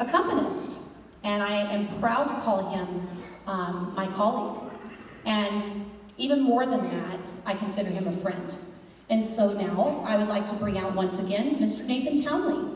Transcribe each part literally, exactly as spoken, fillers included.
accompanist, and I am proud to call him um, my colleague. And even more than that, I consider him a friend. And so now, I would like to bring out once again, Mister Nathan Townley.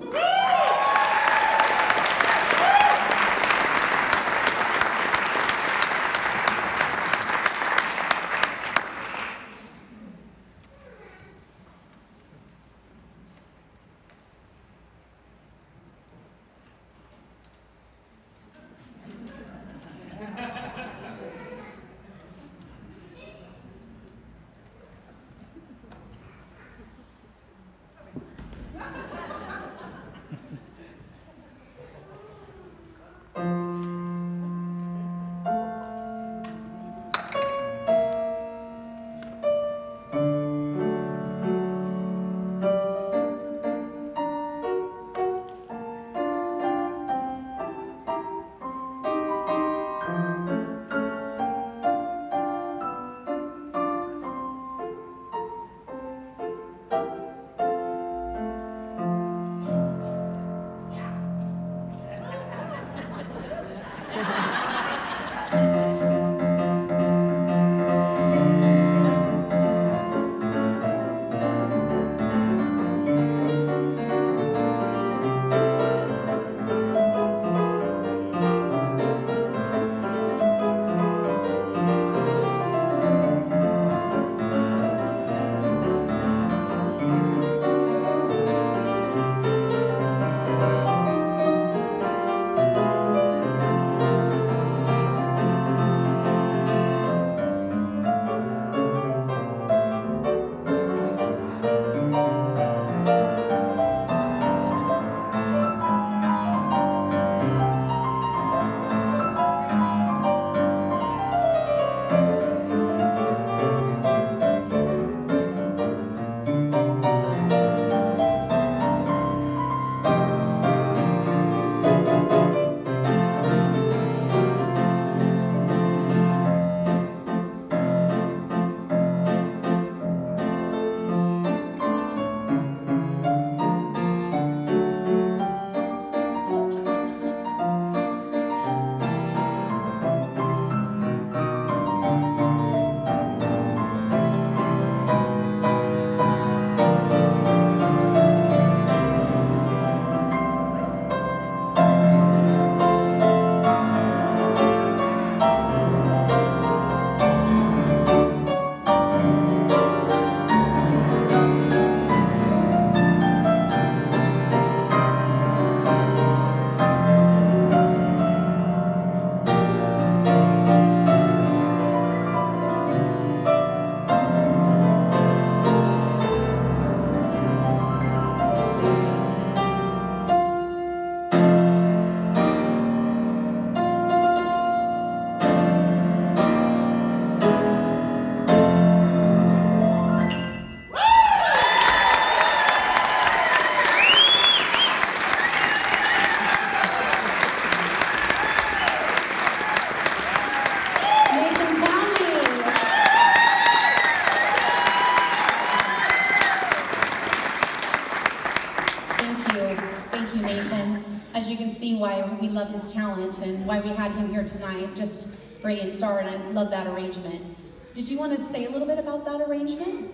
We love his talent and why we had him here tonight, just Radiant Star, and I love that arrangement. Did you want to say a little bit about that arrangement?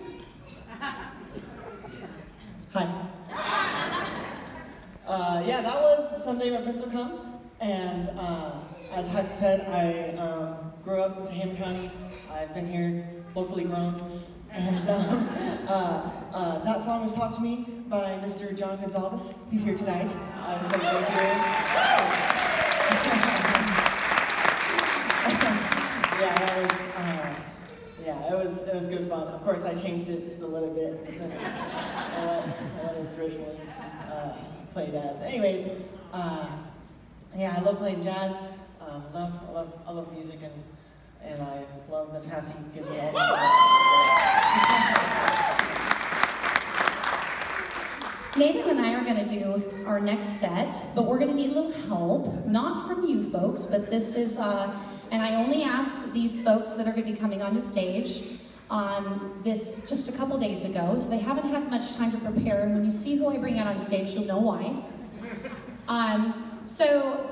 Hi. Uh, yeah, that was Someday My Prince Will Come, and uh, as Hazzie said, I uh, grew up in Tehama County. I've been here, locally grown, and um, uh, uh, that song was taught to me by Mister John Gonzalez. He's here tonight. Uh, so thank you. yeah, it was, uh, yeah, it was it was good fun. Of course, I changed it just a little bit. uh, what it's originally uh, played as. Anyways, uh, yeah, I love playing jazz. Um, love, I love, I love music, and and I love Miss Hazzie. Gives me all the Nathan and I are going to do our next set, but we're going to need a little help, not from you folks, but this is, uh, and I only asked these folks that are going to be coming onto stage um, this just a couple days ago, so they haven't had much time to prepare, and when you see who I bring out on stage, you'll know why. Um, So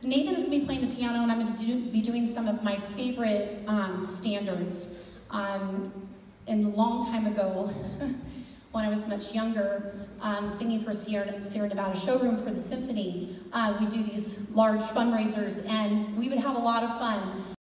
Nathan is going to be playing the piano, and I'm going to do, be doing some of my favorite um, standards. Um, and a long time ago, when I was much younger, um, singing for Sierra, Sierra Nevada Showroom for the symphony, uh, we do these large fundraisers, and we would have a lot of fun.